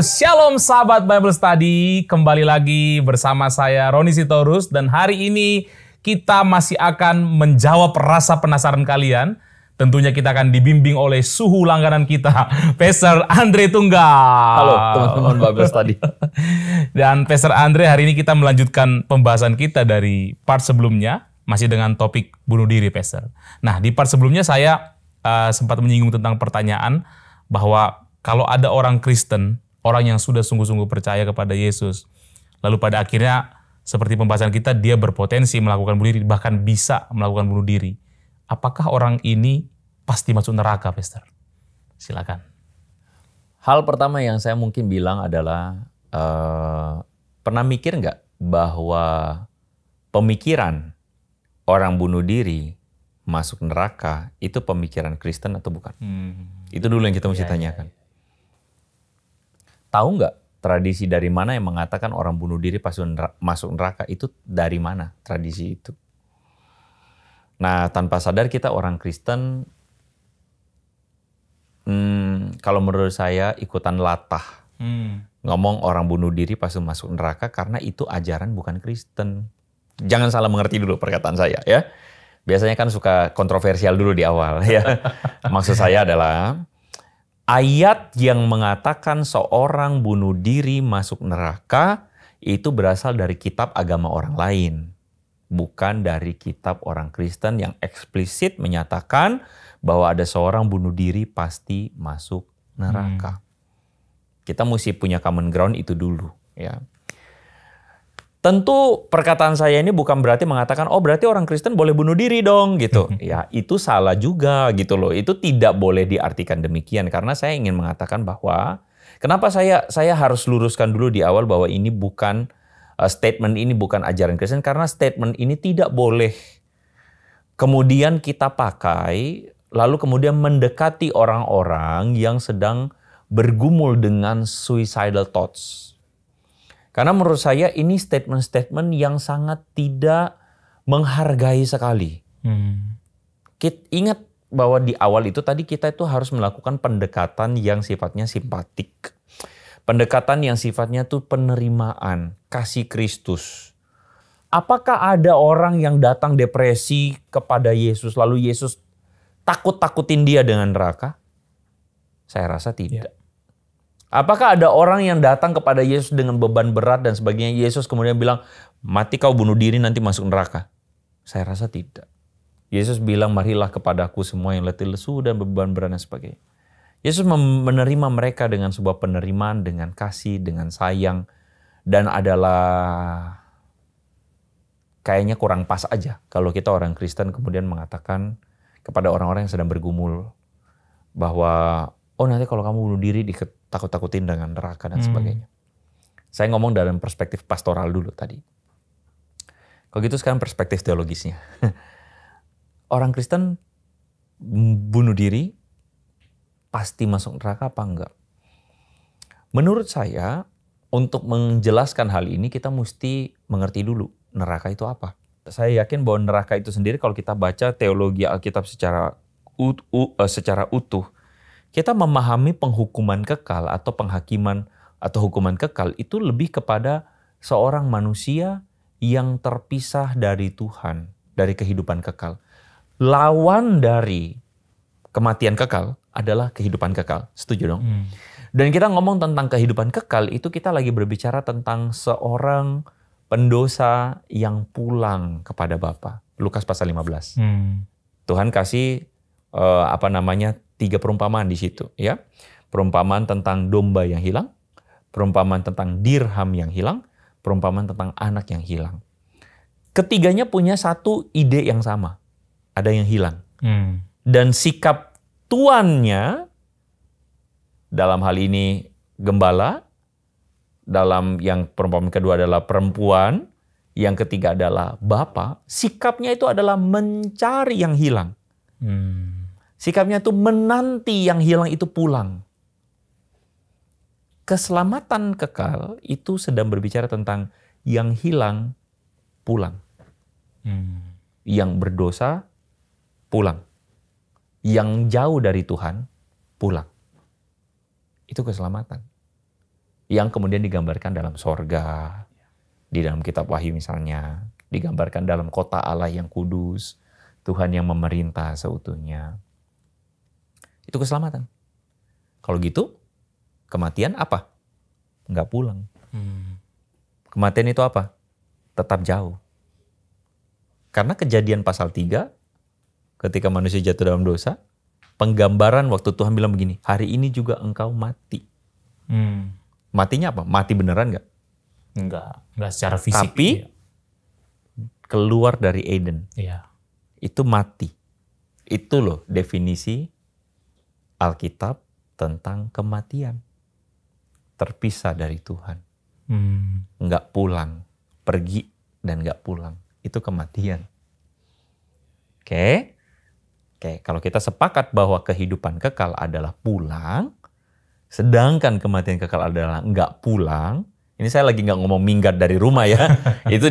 Shalom sahabat Bible Study, kembali lagi bersama saya Roni Sitorus dan hari ini kita masih akan menjawab rasa penasaran kalian. Tentunya kita akan dibimbing oleh suhu langganan kita, Pastor Andre Tunggal. Halo teman-teman Bible Study. Dan Pastor Andre, hari ini kita melanjutkan pembahasan kita dari part sebelumnya, masih dengan topik bunuh diri, Pastor. Nah, di part sebelumnya saya sempat menyinggung tentang pertanyaan bahwa kalau ada orang Kristen, orang yang sudah sungguh-sungguh percaya kepada Yesus, lalu pada akhirnya seperti pembahasan kita, dia berpotensi melakukan bunuh diri, bahkan bisa melakukan bunuh diri. Apakah orang ini pasti masuk neraka, Pastor? Silakan. Hal pertama yang saya mungkin bilang adalah, pernah mikir nggak bahwa pemikiran orang bunuh diri masuk neraka itu pemikiran Kristen atau bukan? Itu dulu yang kita mesti tanyakan. Tahu nggak tradisi dari mana yang mengatakan orang bunuh diri pasti masuk neraka? Itu dari mana tradisi itu? Nah, tanpa sadar kita orang Kristen, kalau menurut saya ikutan latah. Ngomong orang bunuh diri pasti masuk neraka karena itu ajaran bukan Kristen. Jangan salah mengerti dulu perkataan saya ya. Biasanya kan suka kontroversial dulu di awal ya. Maksud saya adalah, ayat yang mengatakan seorang bunuh diri masuk neraka itu berasal dari kitab agama orang lain. Bukan dari kitab orang Kristen yang eksplisit menyatakan bahwa ada seorang bunuh diri pasti masuk neraka. Kita mesti punya common ground itu dulu ya. Tentu perkataan saya ini bukan berarti mengatakan, oh berarti orang Kristen boleh bunuh diri dong gitu. Ya itu salah juga gitu loh. Itu tidak boleh diartikan demikian. Karena saya ingin mengatakan bahwa, kenapa saya harus luruskan dulu di awal bahwa ini bukan, statement ini bukan ajaran Kristen. Karena statement ini tidak boleh kemudian kita pakai, lalu kemudian mendekati orang-orang yang sedang bergumul dengan suicidal thoughts. Karena menurut saya ini statement-statement yang sangat tidak menghargai sekali. Kita ingat bahwa di awal itu tadi kita itu harus melakukan pendekatan yang sifatnya simpatik. Pendekatan yang sifatnya tuh penerimaan, kasih Kristus. Apakah ada orang yang datang depresi kepada Yesus lalu Yesus takut-takutin dia dengan neraka? Saya rasa tidak. Ya. Apakah ada orang yang datang kepada Yesus dengan beban berat dan sebagainya, Yesus kemudian bilang, mati kau bunuh diri nanti masuk neraka? Saya rasa tidak. Yesus bilang, marilah kepadaku semua yang letih lesu dan beban berat dan sebagainya. Yesus menerima mereka dengan sebuah penerimaan, dengan kasih, dengan sayang. Dan adalah kayaknya kurang pas aja kalau kita orang Kristen kemudian mengatakan kepada orang-orang yang sedang bergumul bahwa, oh nanti kalau kamu bunuh diri ditakut-takutin dengan neraka dan sebagainya. Saya ngomong dalam perspektif pastoral dulu tadi. Kalau gitu sekarang perspektif teologisnya. Orang Kristen bunuh diri pasti masuk neraka apa enggak? Menurut saya untuk menjelaskan hal ini kita mesti mengerti dulu neraka itu apa. Saya yakin bahwa neraka itu sendiri kalau kita baca teologi Alkitab secara utuh, kita memahami penghukuman kekal atau penghakiman atau hukuman kekal itu lebih kepada seorang manusia yang terpisah dari Tuhan, dari kehidupan kekal. Lawan dari kematian kekal adalah kehidupan kekal. Setuju dong? Dan kita ngomong tentang kehidupan kekal itu kita lagi berbicara tentang seorang pendosa yang pulang kepada Bapa. Lukas pasal 15. Tuhan kasih tiga perumpamaan di situ ya. Perumpamaan tentang domba yang hilang, perumpamaan tentang dirham yang hilang, perumpamaan tentang anak yang hilang. Ketiganya punya satu ide yang sama. Ada yang hilang. Dan sikap tuannya dalam hal ini gembala, dalam yang perumpamaan kedua adalah perempuan, yang ketiga adalah bapa, sikapnya itu adalah mencari yang hilang. Sikapnya itu menanti yang hilang itu pulang. Keselamatan kekal itu sedang berbicara tentang yang hilang pulang. Yang berdosa pulang. Yang jauh dari Tuhan pulang. Itu keselamatan. yang kemudian digambarkan dalam sorga, di dalam kitab Wahyu misalnya, digambarkan dalam kota Allah yang kudus, Tuhan yang memerintah seutuhnya. Itu keselamatan. Kalau gitu, kematian apa? Nggak pulang. Kematian itu apa? Tetap jauh. Karena Kejadian pasal 3, ketika manusia jatuh dalam dosa, penggambaran waktu Tuhan bilang begini, hari ini juga engkau mati. Matinya apa? Mati beneran nggak? Enggak secara fisik. Tapi iya, keluar dari Eden. Iya. Itu mati. Itu loh definisi Alkitab tentang kematian. Terpisah dari Tuhan. Enggak pulang. Pergi dan enggak pulang. Itu kematian. Oke. Oke, kalau kita sepakat bahwa kehidupan kekal adalah pulang, sedangkan kematian kekal adalah nggak pulang. Ini saya lagi nggak ngomong minggat dari rumah ya. Itu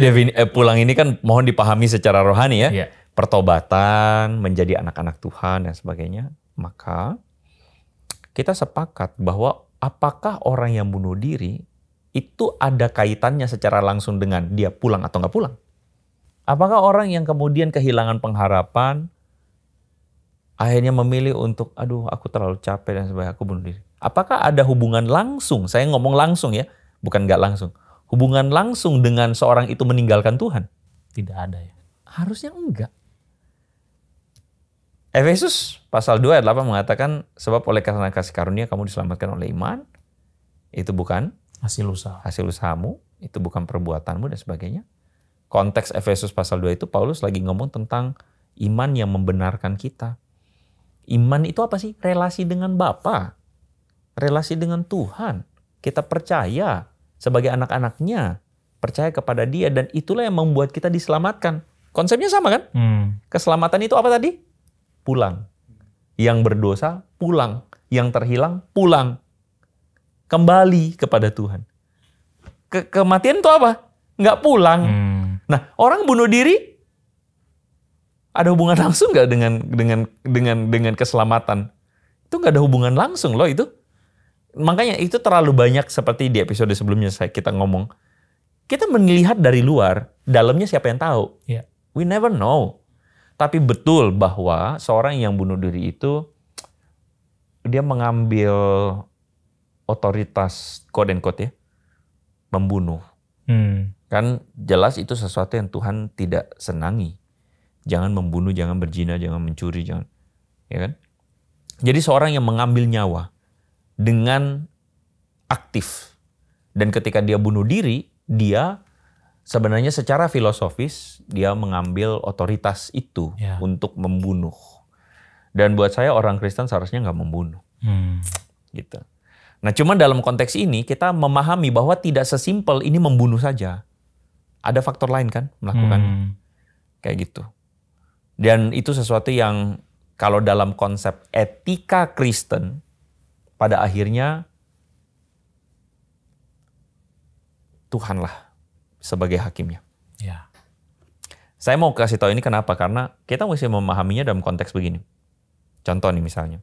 pulang ini kan mohon dipahami secara rohani ya. Yeah. Pertobatan, menjadi anak-anak Tuhan dan sebagainya. Maka kita sepakat bahwa apakah orang yang bunuh diri itu ada kaitannya secara langsung dengan dia pulang atau nggak pulang? Apakah orang yang kemudian kehilangan pengharapan akhirnya memilih untuk aduh aku terlalu capek dan sebagainya aku bunuh diri? Apakah ada hubungan langsung, saya ngomong langsung ya, bukan nggak langsung. Hubungan langsung dengan seorang itu meninggalkan Tuhan? Tidak ada ya. Harusnya enggak. Efesus pasal 2 ayat 8 mengatakan, sebab oleh karena kasih karunia kamu diselamatkan oleh iman, itu bukan hasil usaha. Hasil usahamu, itu bukan perbuatanmu dan sebagainya. Konteks Efesus pasal 2 itu Paulus lagi ngomong tentang iman yang membenarkan kita. Iman itu apa sih? Relasi dengan Bapa. Relasi dengan Tuhan, kita percaya sebagai anak-anaknya, percaya kepada Dia dan itulah yang membuat kita diselamatkan. Konsepnya sama kan? Keselamatan itu apa tadi? Pulang. Yang berdosa pulang, yang terhilang pulang, kembali kepada Tuhan. Kematian itu apa? Nggak pulang. Nah, orang bunuh diri ada hubungan langsung nggak dengan keselamatan? Itu nggak ada hubungan langsung loh itu. Makanya itu terlalu banyak seperti di episode sebelumnya kita ngomong. Kita melihat dari luar, dalamnya siapa yang tahu? Yeah. We never know. Tapi betul bahwa seorang yang bunuh diri itu, dia mengambil otoritas quote and quote ya, membunuh. Kan jelas itu sesuatu yang Tuhan tidak senangi. Jangan membunuh, jangan berzina, jangan mencuri, jangan, ya kan? Jadi seorang yang mengambil nyawa, dengan aktif. Dan ketika dia bunuh diri, dia sebenarnya secara filosofis, dia mengambil otoritas itu untuk membunuh. Dan buat saya orang Kristen seharusnya nggak membunuh. Gitu. Nah cuman dalam konteks ini, kita memahami bahwa tidak sesimpel ini membunuh saja. Ada faktor lain kan melakukannya. Kayak gitu. Dan itu sesuatu yang kalau dalam konsep etika Kristen, pada akhirnya Tuhanlah sebagai hakimnya. Ya. Saya mau kasih tahu ini kenapa, karena kita mesti memahaminya dalam konteks begini. Contoh nih misalnya,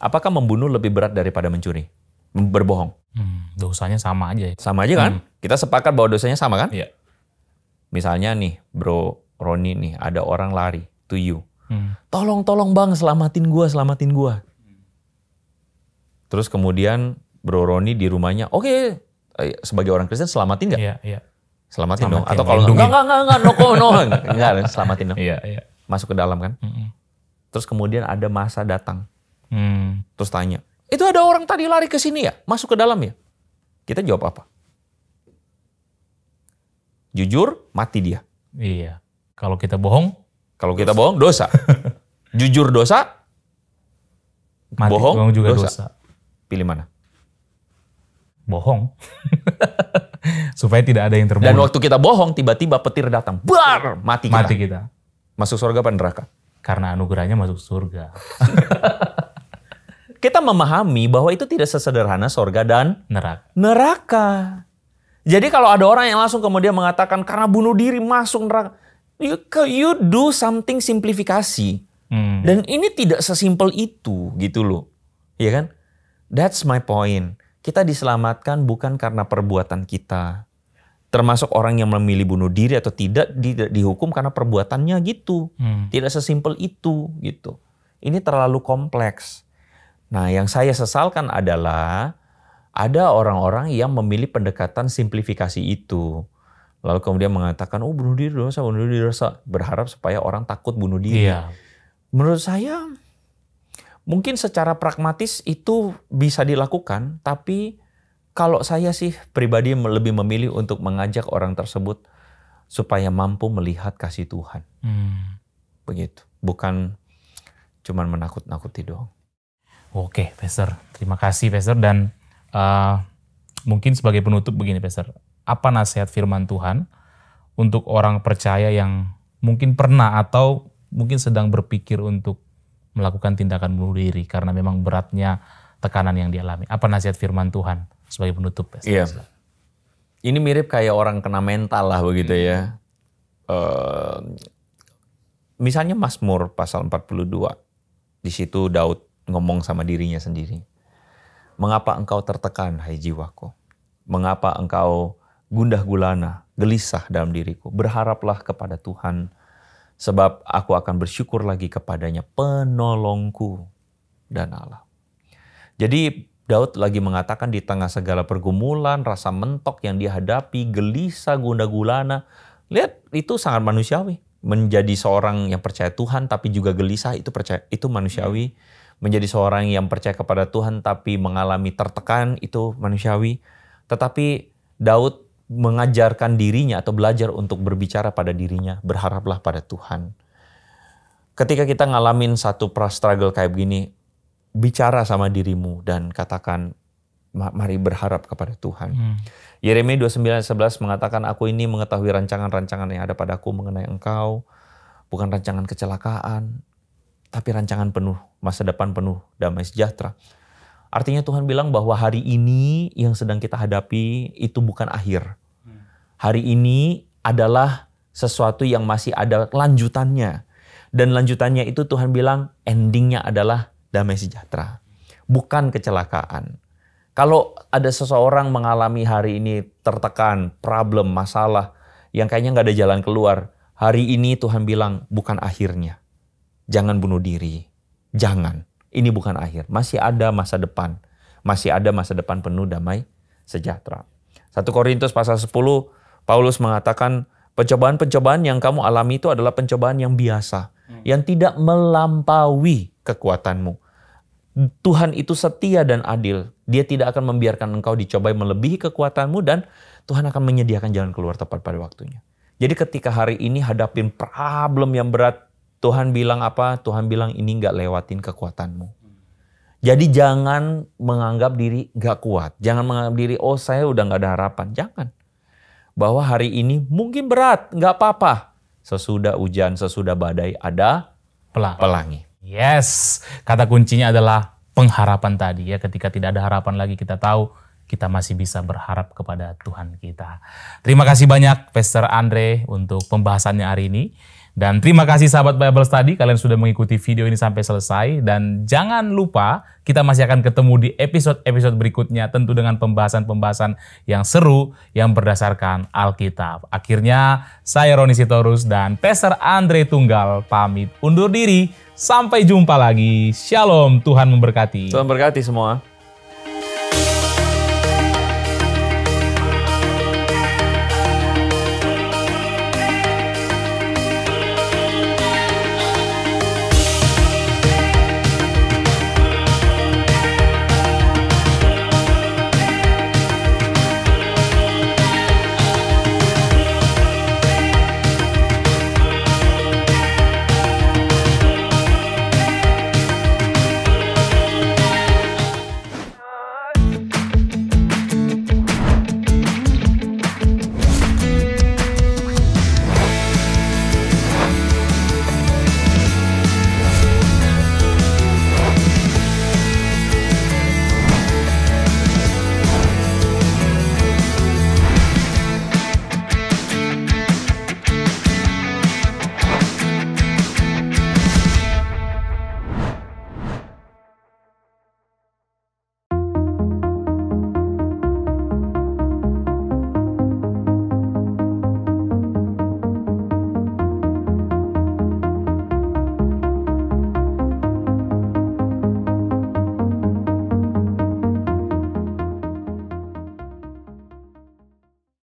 apakah membunuh lebih berat daripada mencuri, berbohong? Dosanya sama aja. Sama aja kan? Kita sepakat bahwa dosanya sama kan? Ya. Misalnya nih bro Roni nih, ada orang lari to you. Tolong bang selamatin gua, selamatin gua. Terus kemudian bro Roni di rumahnya, oke, sebagai orang Kristen selamatin nggak? Iya, iya. Selamatin dong. Atau kalau enggak, no, selamatin dong. Iya, iya. Masuk ke dalam kan? Terus kemudian ada masa datang, terus tanya, itu ada orang tadi lari ke sini ya, masuk ke dalam ya? Kita jawab apa? Jujur, mati dia. Iya. Kalau kita bohong? Kalau kita bohong, dosa. Jujur dosa, mati, bohong juga dosa. Pilih mana? Bohong. Supaya tidak ada yang terbunuh. Dan waktu kita bohong, tiba-tiba petir datang. Bar! Mati kita. Masuk surga apa neraka? Karena anugerahnya masuk surga. Kita memahami bahwa itu tidak sesederhana surga dan neraka. Jadi kalau ada orang yang langsung kemudian mengatakan, karena bunuh diri masuk neraka. You do something simplifikasi. Dan ini tidak sesimpel itu gitu loh. Iya kan? That's my point. Kita diselamatkan bukan karena perbuatan kita. Termasuk orang yang memilih bunuh diri atau tidak dihukum karena perbuatannya gitu. Tidak sesimpel itu gitu. Ini terlalu kompleks. Nah, yang saya sesalkan adalah ada orang-orang yang memilih pendekatan simplifikasi itu. Lalu kemudian mengatakan, oh bunuh diri dosa. Berharap supaya orang takut bunuh diri. Iya. Menurut saya, mungkin secara pragmatis itu bisa dilakukan, tapi kalau saya sih pribadi lebih memilih untuk mengajak orang tersebut supaya mampu melihat kasih Tuhan. Begitu. Bukan cuman menakut-nakuti doang. Oke, Pastor. Terima kasih, Pastor. Dan mungkin sebagai penutup begini, Pastor. Apa nasihat firman Tuhan untuk orang percaya yang mungkin pernah atau mungkin sedang berpikir untuk melakukan tindakan bunuh diri karena memang beratnya tekanan yang dialami. Apa nasihat firman Tuhan sebagai penutup? Iya. Ini mirip kayak orang kena mental lah begitu ya. Misalnya Mazmur pasal 42. Di situ Daud ngomong sama dirinya sendiri. Mengapa engkau tertekan, hai jiwaku? Mengapa engkau gundah gulana, gelisah dalam diriku? Berharaplah kepada Tuhan, sebab aku akan bersyukur lagi kepadanya, penolongku dan Allah. Jadi Daud lagi mengatakan di tengah segala pergumulan, rasa mentok yang dihadapi, gelisah, gundah gulana. Lihat, itu sangat manusiawi. Menjadi seorang yang percaya Tuhan tapi juga gelisah, itu manusiawi. Menjadi seorang yang percaya kepada Tuhan tapi mengalami tertekan, itu manusiawi. Tetapi Daud mengajarkan dirinya atau belajar untuk berbicara pada dirinya, berharaplah pada Tuhan. Ketika kita ngalamin satu struggle kayak begini, bicara sama dirimu dan katakan, mari berharap kepada Tuhan. Yeremia 29:11 mengatakan, aku ini mengetahui rancangan-rancangan yang ada padaku mengenai engkau, bukan rancangan kecelakaan, tapi rancangan penuh, masa depan penuh damai sejahtera. Artinya Tuhan bilang bahwa hari ini yang sedang kita hadapi itu bukan akhir. Hari ini adalah sesuatu yang masih ada lanjutannya. Dan lanjutannya itu Tuhan bilang endingnya adalah damai sejahtera. Bukan kecelakaan. Kalau ada seseorang mengalami hari ini tertekan, problem, masalah, yang kayaknya nggak ada jalan keluar. Hari ini Tuhan bilang bukan akhirnya. Jangan bunuh diri. Jangan. Ini bukan akhir, masih ada masa depan. Masih ada masa depan penuh damai sejahtera. 1 Korintus pasal 10, Paulus mengatakan, pencobaan-pencobaan yang kamu alami itu adalah pencobaan yang biasa, yang tidak melampaui kekuatanmu. Tuhan itu setia dan adil. Dia tidak akan membiarkan engkau dicobai melebihi kekuatanmu, dan Tuhan akan menyediakan jalan keluar tepat pada waktunya. Jadi ketika hari ini hadapin problem yang berat, Tuhan bilang apa? Tuhan bilang ini nggak lewatin kekuatanmu. Jadi jangan menganggap diri nggak kuat. Jangan menganggap diri, oh saya udah nggak ada harapan. Jangan. Bahwa hari ini mungkin berat, nggak apa-apa. Sesudah hujan, sesudah badai ada pelangi. Yes, kata kuncinya adalah pengharapan tadi ya. Ketika tidak ada harapan lagi, kita tahu kita masih bisa berharap kepada Tuhan kita. Terima kasih banyak Pastor Andre untuk pembahasannya hari ini. Dan terima kasih sahabat Bible Study, kalian sudah mengikuti video ini sampai selesai. Dan jangan lupa, kita masih akan ketemu di episode-episode berikutnya, tentu dengan pembahasan-pembahasan yang seru, yang berdasarkan Alkitab. Akhirnya, saya Roni Sitorus dan Pastor Andre Tunggal pamit undur diri. Sampai jumpa lagi. Shalom, Tuhan memberkati. Tuhan memberkati semua.